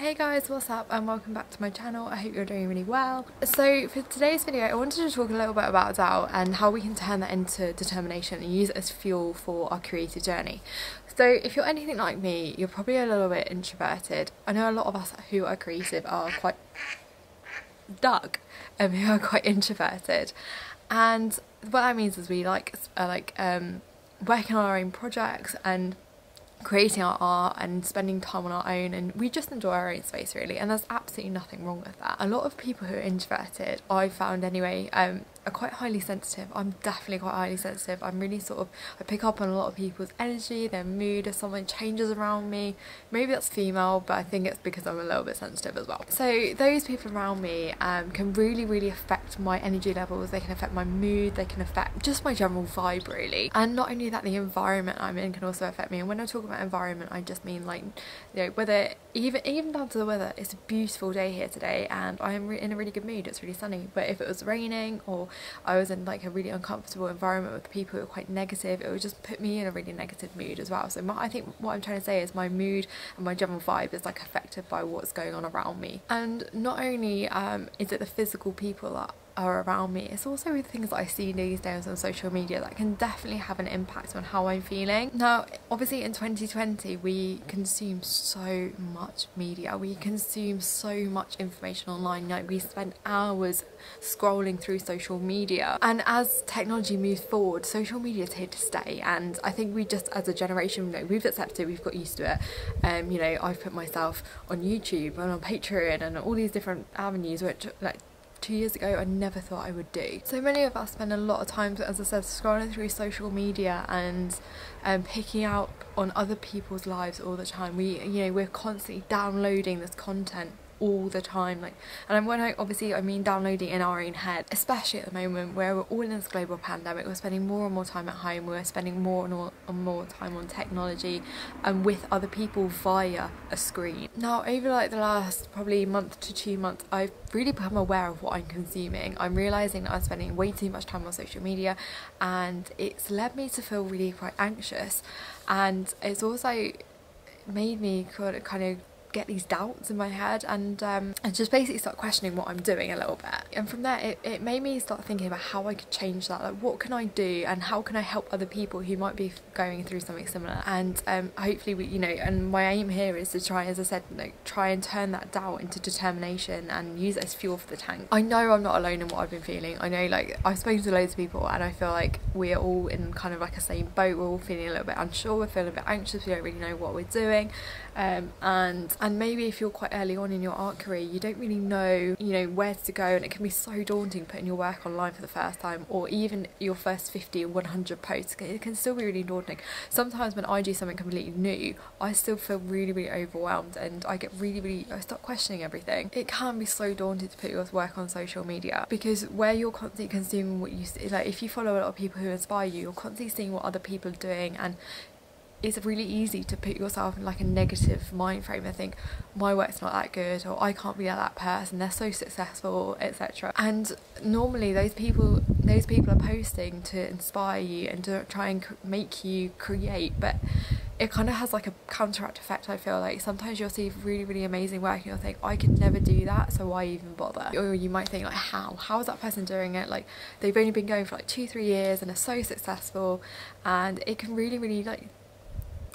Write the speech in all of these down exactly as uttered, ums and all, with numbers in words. Hey guys, what's up and welcome back to my channel. I hope you're doing really well. So for today's video I wanted to talk a little bit about doubt and how we can turn that into determination and use it as fuel for our creative journey. So if you're anything like me, you're probably a little bit introverted. I know a lot of us who are creative are quite duck and we are quite introverted, and what that means is we like uh, like um, working on our own projects and creating our art and spending time on our own, and we just enjoy our own space really, and there's absolutely nothing wrong with that. A lot of people who are introverted, I've found anyway, um, are quite highly sensitive. I'm definitely quite highly sensitive. I'm really sort of, I pick up on a lot of people's energy, their mood, if something changes around me. Maybe that's female, but I think it's because I'm a little bit sensitive as well. So those people around me um, can really, really affect my energy levels. They can affect my mood, they can affect just my general vibe really. And not only that, the environment I'm in can also affect me. And when I talk about environment, I just mean like, you know, whether, even, even down to the weather. It's a beautiful day here today and I am re in a really good mood. It's really sunny, but if it was raining or I was in like a really uncomfortable environment with people who are quite negative, it would just put me in a really negative mood as well. So my, I think what I'm trying to say is my mood and my general vibe is like affected by what's going on around me. And not only um, is it the physical people that are around me, it's also with things that I see these days on social media that can definitely have an impact on how I'm feeling. Now obviously in twenty twenty we consume so much media, we consume so much information online, like we spend hours scrolling through social media, and as technology moves forward social media is here to stay. And I think we just as a generation, you know, we've accepted, we've got used to it. Um, you know, I've put myself on YouTube and on Patreon and all these different avenues which like two years ago I never thought I would do. So many of us spend a lot of time, as I said, scrolling through social media and um, picking out on other people's lives all the time. We, you know, we're constantly downloading this content all the time, like, and when I obviously I mean downloading in our own head, especially at the moment where we're all in this global pandemic. We're spending more and more time at home, we're spending more and more, and more time on technology and with other people via a screen. Now over like the last probably month to two months, I've really become aware of what I'm consuming. I'm realising that I'm spending way too much time on social media and it's led me to feel really quite anxious, and it's also made me kind of get these doubts in my head and um, and just basically start questioning what I'm doing a little bit. And from there it, it made me start thinking about how I could change that, like what can I do and how can I help other people who might be going through something similar. And um, hopefully we, you know, and my aim here is to try, as I said, like try and turn that doubt into determination and use it as fuel for the tank. I know I'm not alone in what I've been feeling. I know like I've spoken to loads of people and I feel like we're all in kind of like a same boat. We're all feeling a little bit unsure, we're feeling a bit anxious, we don't really know what we're doing. Um, and and maybe if you're quite early on in your art career, you don't really know, you know, where to go, and it can be so daunting putting your work online for the first time, or even your first fifty or one hundred posts. It can still be really daunting. Sometimes when I do something completely new, I still feel really, really overwhelmed, and I get really, really, I start questioning everything. It can be so daunting to put your work on social media because where you're constantly consuming what you see, like if you follow a lot of people who inspire you, you're constantly seeing what other people are doing, and it's really easy to put yourself in like a negative mind frame and think my work's not that good, or I can't be like that person, they're so successful, etc. And normally those people those people are posting to inspire you and to try and make you create, but it kind of has like a counteract effect. I feel like sometimes you'll see really, really amazing work and you'll think I could never do that, so why even bother? Or you might think like how how is that person doing it, like they've only been going for like two three years and are so successful. And it can really, really like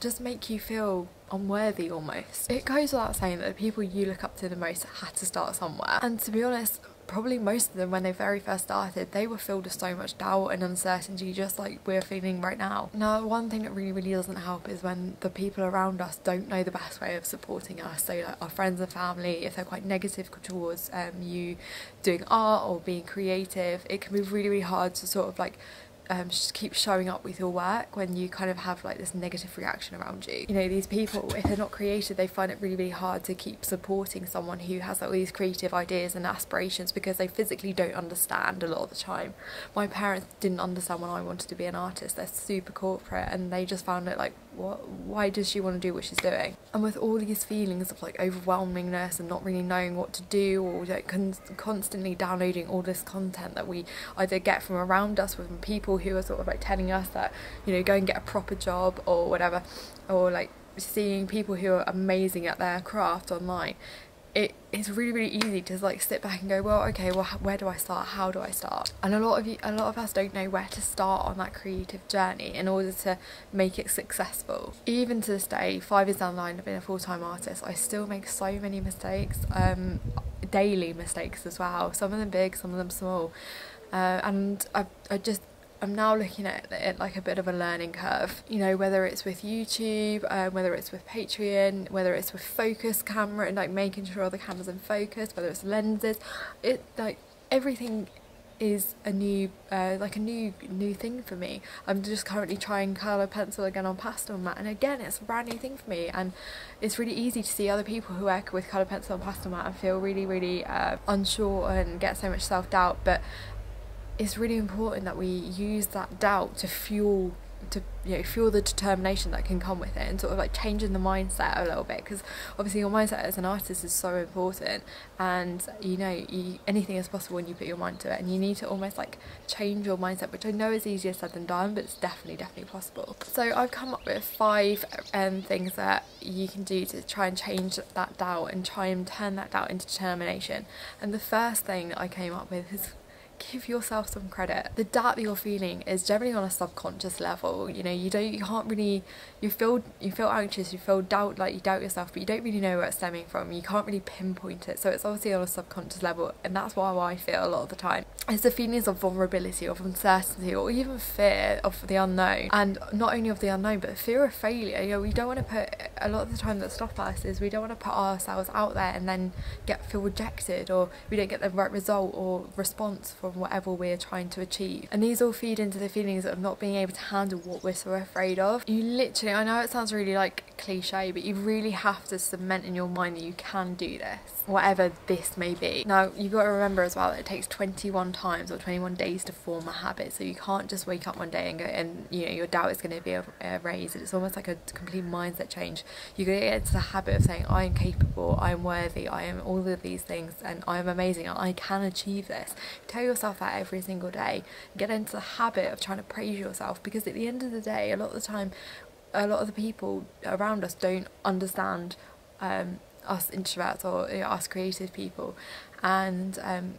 just make you feel unworthy almost. It goes without saying that the people you look up to the most had to start somewhere, and to be honest probably most of them when they very first started they were filled with so much doubt and uncertainty, just like we're feeling right now. Now one thing that really, really doesn't help is when the people around us don't know the best way of supporting us. So like our friends and family, if they're quite negative towards um, you doing art or being creative, it can be really, really hard to sort of like Um, just keep showing up with your work when you kind of have like this negative reaction around you. You know, these people, if they're not creative, they find it really, really hard to keep supporting someone who has like all these creative ideas and aspirations because they physically don't understand a lot of the time. My parents didn't understand when I wanted to be an artist. They're super corporate and they just found it like, what, why does she want to do what she's doing? And with all these feelings of like overwhelmingness and not really knowing what to do, or like con constantly downloading all this content that we either get from around us, from people who are sort of like telling us that, you know, go and get a proper job or whatever, or like seeing people who are amazing at their craft online, it is really really easy to like sit back and go, well, okay, well, where do I start? How do I start? And a lot of you, a lot of us don't know where to start on that creative journey in order to make it successful. Even to this day, five years down the line of being a full-time artist, I still make so many mistakes, um, daily mistakes as well. Some of them big, some of them small, uh, and I, I just. I'm now looking at it like a bit of a learning curve, you know, whether it's with YouTube, uh, whether it's with Patreon, whether it's with focus camera and like making sure the camera's in focus, whether it's lenses, it like everything is a new uh, like a new new thing for me. I'm just currently trying colour pencil again on pastel mat, and again it's a brand new thing for me, and it's really easy to see other people who work with colour pencil and pastel mat and feel really really uh, unsure and get so much self-doubt. But it's really important that we use that doubt to fuel to you know fuel the determination that can come with it, and sort of like changing the mindset a little bit, because obviously your mindset as an artist is so important, and you know you, anything is possible when you put your mind to it, and you need to almost like change your mindset, which I know is easier said than done, but it's definitely definitely possible. So I've come up with five um, things that you can do to try and change that doubt and try and turn that doubt into determination. And the first thing I came up with is give yourself some credit. The doubt that you're feeling is generally on a subconscious level. You know, you don't, you can't really, you feel, you feel anxious, you feel doubt, like you doubt yourself, but you don't really know where it's stemming from. You can't really pinpoint it, so it's obviously on a subconscious level, and that's why I feel a lot of the time. It's the feelings of vulnerability, of uncertainty, or even fear of the unknown, and not only of the unknown, but fear of failure. You know, we don't want to put a lot of the time that stop us is we don't want to put ourselves out there and then get feel rejected, or we don't get the right result or response from whatever we're trying to achieve. And these all feed into the feelings of not being able to handle what we're so afraid of. You literally, I know it sounds really like cliche, but you really have to cement in your mind that you can do this, whatever this may be. Now you've got to remember as well that it takes twenty-one times or twenty-one days to form a habit, so you can't just wake up one day and go and you know your doubt is going to be erased. It's almost like a complete mindset change. You're going to get into the habit of saying, I am capable, I am worthy, I am all of these things, and I am amazing, I can achieve this. Tell your yourself out every single day. Get into the habit of trying to praise yourself, because at the end of the day, a lot of the time, a lot of the people around us don't understand um, us introverts or you know, us creative people, and um,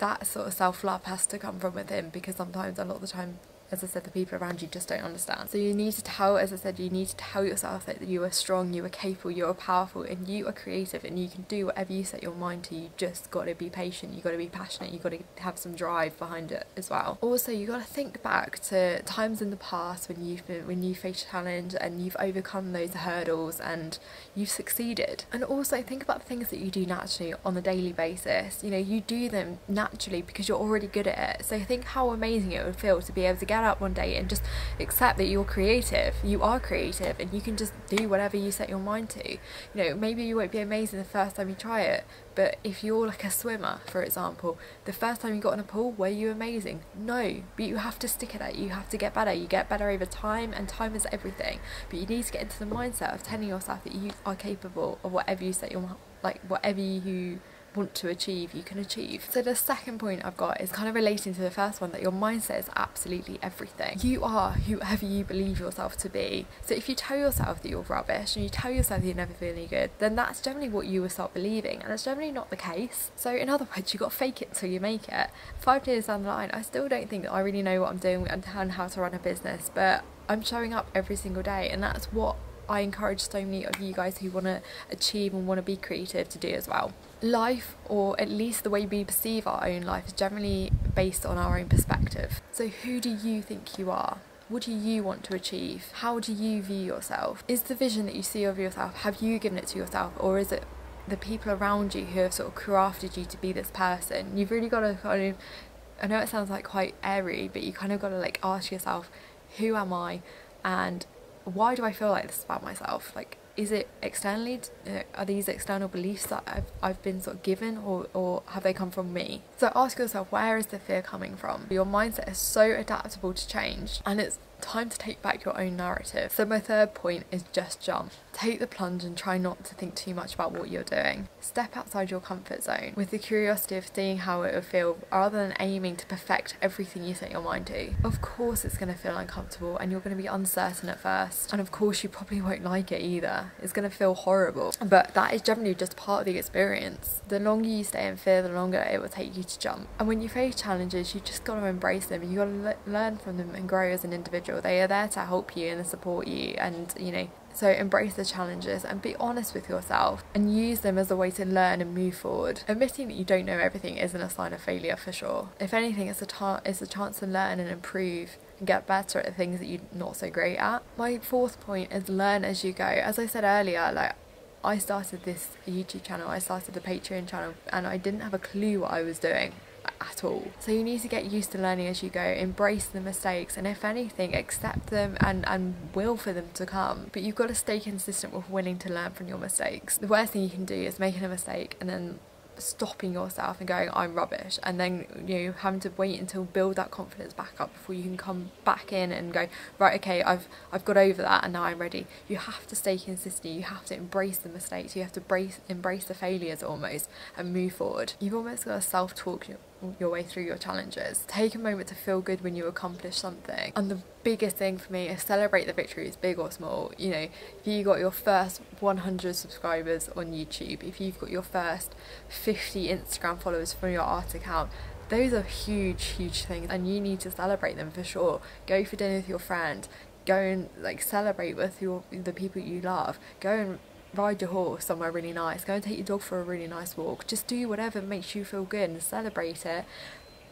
that sort of self-love has to come from within, because sometimes, a lot of the time, as I said, the people around you just don't understand. So you need to tell, as I said, you need to tell yourself that you are strong, you are capable, you are powerful, and you are creative, and you can do whatever you set your mind to. You just got to be patient, you got to be passionate, you got to have some drive behind it as well. Also, you got to think back to times in the past when you've been, when you faced a challenge and you've overcome those hurdles and you've succeeded. And also think about the things that you do naturally on a daily basis. You know, you do them naturally because you're already good at it. So think how amazing it would feel to be able to get up one day and just accept that you're creative, you are creative, and you can just do whatever you set your mind to. You know, maybe you won't be amazing the first time you try it, but if you're like a swimmer, for example, the first time you got in a pool, were you amazing? No, but you have to stick at it, you have to get better, you get better over time, and time is everything. But you need to get into the mindset of telling yourself that you are capable of whatever you set your, like whatever you want to achieve, you can achieve. So the second point I've got is kind of relating to the first one, that your mindset is absolutely everything. You are whoever you believe yourself to be. So if you tell yourself that you're rubbish and you tell yourself that you're never feeling good, then that's generally what you will start believing, and it's generally not the case. So in other words, you've got to fake it till you make it. Five years down the line, I still don't think that I really know what I'm doing and how to run a business, but I'm showing up every single day, and that's what I encourage so many of you guys who want to achieve and want to be creative to do as well. Life, or at least the way we perceive our own life, is generally based on our own perspective. So who do you think you are? What do you want to achieve? How do you view yourself? Is the vision that you see of yourself, have you given it to yourself, or is it the people around you who have sort of crafted you to be this person? You've really got to kind of, I know it sounds like quite airy, but you kind of got to like ask yourself, who am I, and why do I feel like this about myself? Like, is it externally, are these external beliefs that I've, I've been sort of given, or, or have they come from me? So ask yourself, where is the fear coming from? Your mindset is so adaptable to change, and it's time to take back your own narrative. So my third point is just jump. Take the plunge and try not to think too much about what you're doing. Step outside your comfort zone with the curiosity of seeing how it will feel rather than aiming to perfect everything you set your mind to. Of course it's going to feel uncomfortable and you're going to be uncertain at first, and of course you probably won't like it either. It's going to feel horrible, but that is generally just part of the experience. The longer you stay in fear, the longer it will take you to jump. And when you face challenges, you've just got to embrace them. You've got to le learn from them and grow as an individual. They are there to help you and support you, and you know, so embrace the challenges and be honest with yourself and use them as a way to learn and move forward. Admitting that you don't know everything isn't a sign of failure, for sure. If anything, it's a, it's a chance to learn and improve and get better at the things that you're not so great at. My fourth point is learn as you go. As I said earlier, like, I started this YouTube channel, I started the Patreon channel, and I didn't have a clue what I was doing at all. So you need to get used to learning as you go, embrace the mistakes, and if anything, accept them and, and will for them to come. But you've got to stay consistent with willing to learn from your mistakes. The worst thing you can do is making a mistake and then stopping yourself and going, I'm rubbish, and then, you know, having to wait until build that confidence back up before you can come back in and go, right, okay, I've I've got over that and now I'm ready. You have to stay consistent, you have to embrace the mistakes, you have to brace, embrace the failures almost and move forward. You've almost got to self-talk your, your way through your challenges. Take a moment to feel good when you accomplish something. And the biggest thing for me is celebrate the victories, big or small. You know, if you got your first one hundred subscribers on YouTube, if you've got your first fifty Instagram followers from your art account, those are huge, huge things, and you need to celebrate them for sure. Go for dinner with your friend, go and like celebrate with your the people you love, go and ride your horse somewhere really nice, go and take your dog for a really nice walk. Just do whatever makes you feel good and celebrate it.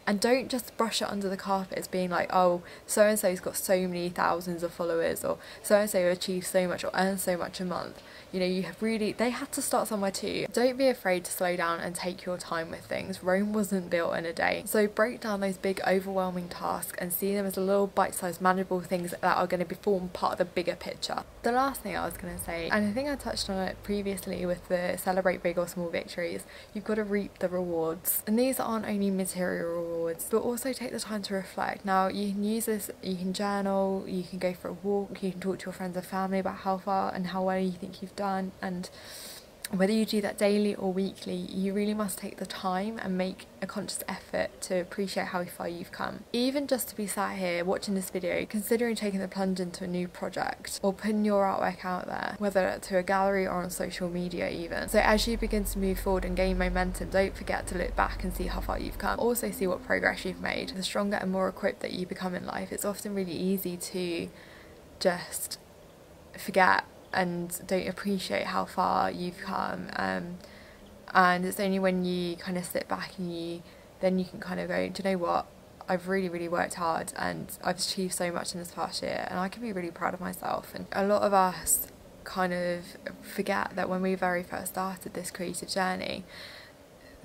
And don't just brush it under the carpet as being like, oh, so-and-so's got so many thousands of followers, or so-and-so achieved so much or earned so much a month. You know, you have really, they had to start somewhere too. Don't be afraid to slow down and take your time with things. Rome wasn't built in a day. So break down those big overwhelming tasks and see them as little bite-sized manageable things that are going to form part of the bigger picture. The last thing I was going to say, and I think I touched on it previously with the celebrate big or small victories, you've got to reap the rewards. And these aren't only material rewards, but also take the time to reflect. Now you can use this, you can journal, you can go for a walk, you can talk to your friends and family about how far and how well you think you've done, and whether you do that daily or weekly, you really must take the time and make a conscious effort to appreciate how far you've come. Even just to be sat here watching this video, considering taking the plunge into a new project or putting your artwork out there, whether to a gallery or on social media even. So as you begin to move forward and gain momentum, don't forget to look back and see how far you've come. Also see what progress you've made. The stronger and more equipped that you become in life, it's often really easy to just forget and don't appreciate how far you've come, um, and it's only when you kind of sit back and you then you can kind of go, do you know what, I've really really worked hard and I've achieved so much in this past year and I can be really proud of myself. And a lot of us kind of forget that when we very first started this creative journey,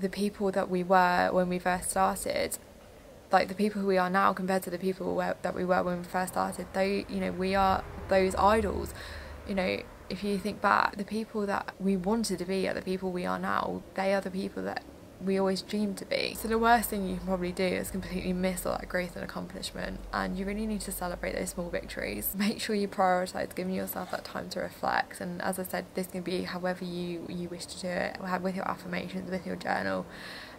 the people that we were when we first started, like the people who we are now compared to the people where, that we were when we first started, they, you know, we are those idols. You know, if you think back, the people that we wanted to be are the people we are now. They are the people that we always dreamed to be. So the worst thing you can probably do is completely miss all that growth and accomplishment, and you really need to celebrate those small victories. Make sure you prioritise giving yourself that time to reflect, and as I said, this can be however you, you wish to do it, with your affirmations, with your journal,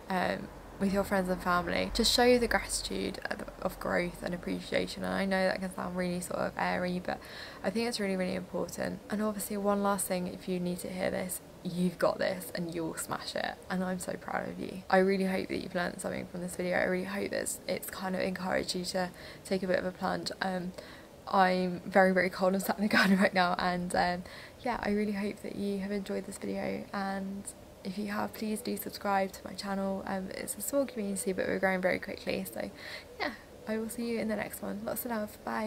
um, with your friends and family. Just show the gratitude of growth and appreciation, and I know that can sound really sort of airy, but I think it's really really important. And obviously one last thing, if you need to hear this, you've got this and you'll smash it, and I'm so proud of you. I really hope that you've learned something from this video. I really hope that it's kind of encouraged you to take a bit of a plunge. um I'm very very cold and sat in the garden right now, and um yeah, I really hope that you have enjoyed this video, and if you have, please do subscribe to my channel. Um, it's a small community, but we're growing very quickly. So yeah, I will see you in the next one. Lots of love. Bye.